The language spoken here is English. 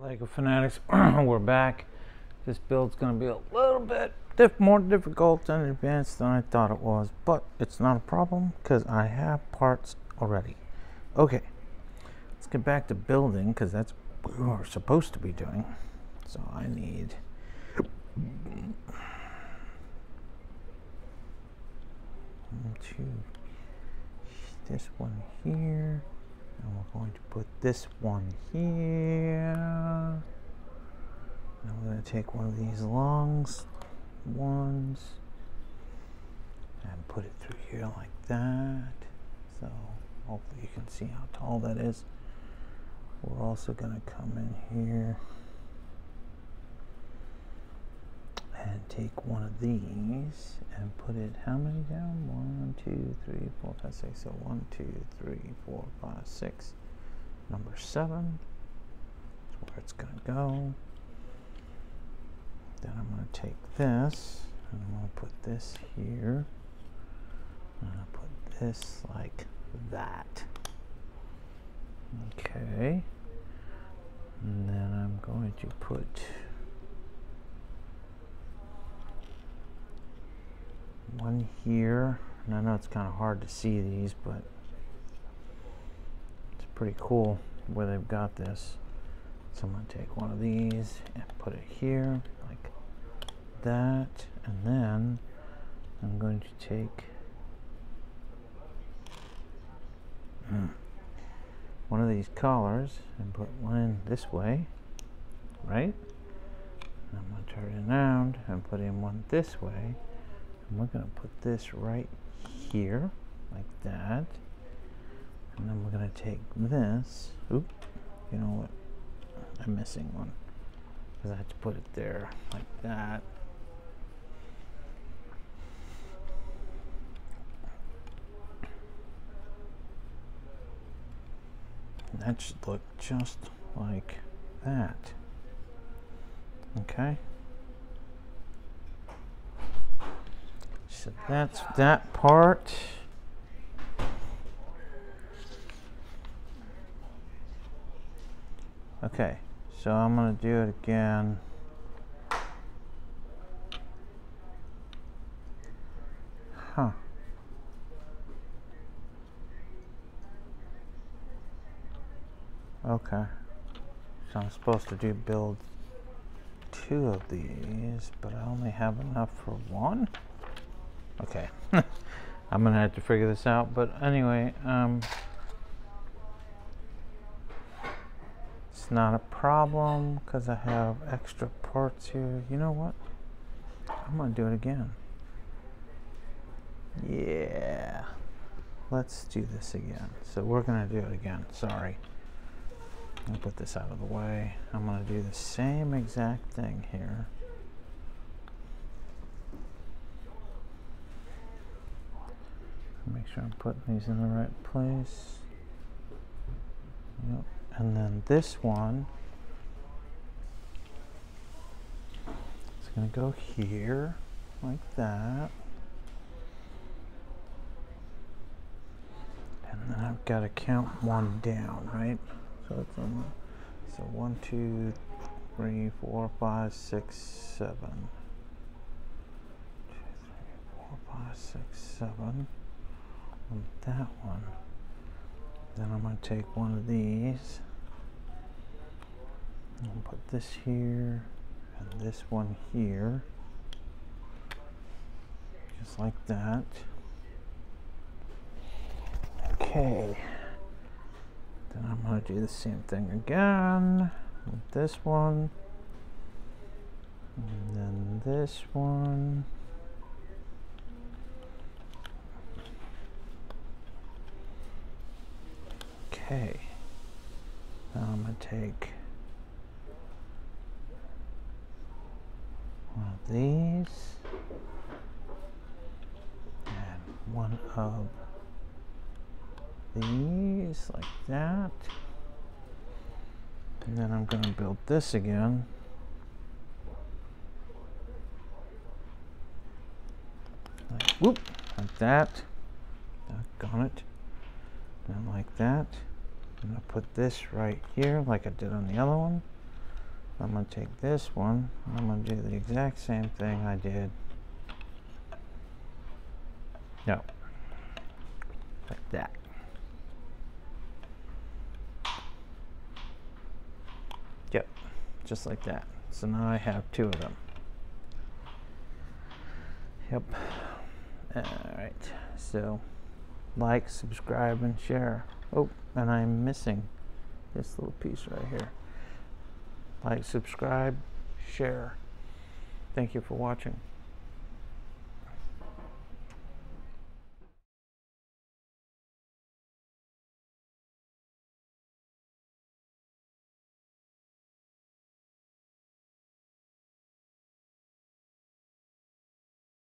LEGO fanatics, we're back. This build's going to be a little bit more difficult and advanced than I thought it was, but it's not a problem because I have parts already. Okay, let's get back to building because that's what we're supposed to be doing. So I need this one here, and we're going to put this one here. Now we're going to take one of these long ones and put it through here like that. So hopefully you can see how tall that is. We're also going to come in here and take one of these and put it how many down? 1, 2, 3, 4, 5, 6. So 1, 2, 3, 4, 5, 6. Number 7 is where it's going to go. Then I'm going to take this and I'm going to put this here. I'm going to put this like that. Okay. And then I'm going to put one here. And I know it's kind of hard to see these, but it's pretty cool where they've got this. So I'm going to take one of these and put it here like that, and then I'm going to take one of these collars and put one in this way, right? And I'm going to turn it around and put in one this way, and we're going to put this right here like that, and then we're going to take this. Oop, you know what? I'm missing one because I have to put it there like that. And that should look just like that. Okay. So that's that part. Okay, so I'm going to do it again. Huh. Okay. So I'm supposed to do build 2 of these, but I only have enough for 1? Okay. I'm going to have to figure this out, but anyway, it's not a problem because I have extra parts here. You know what? I'm gonna do it again. Yeah, let's do this again. So we're gonna do it again. Sorry. I'm gonna put this out of the way. I'm gonna do the same exact thing here. Make sure I'm putting these in the right place. Yep. And then this one is going to go here like that. And then I've got to count one down, right? So it's on, so 1, 2, 3, 4, 5, 6, 7. 2, 3, 4, 5, 6, 7. And that one. Then I'm going to take one of these and put this here and this one here, just like that. Okay. Then I'm going to do the same thing again with this one, and then this one. Okay, now I'm going to take one of these and one of these like that, and then I'm going to build this again. Like, whoop, like that, doggone it, and like that. I'm going to put this right here like I did on the other one. I'm going to take this one, I'm going to do the exact same thing I did. No. Like that. Yep, just like that. So now I have two of them. Yep. Alright, so like, subscribe, and share. Oh, and I'm missing this little piece right here. Like, subscribe, share. Thank you for watching.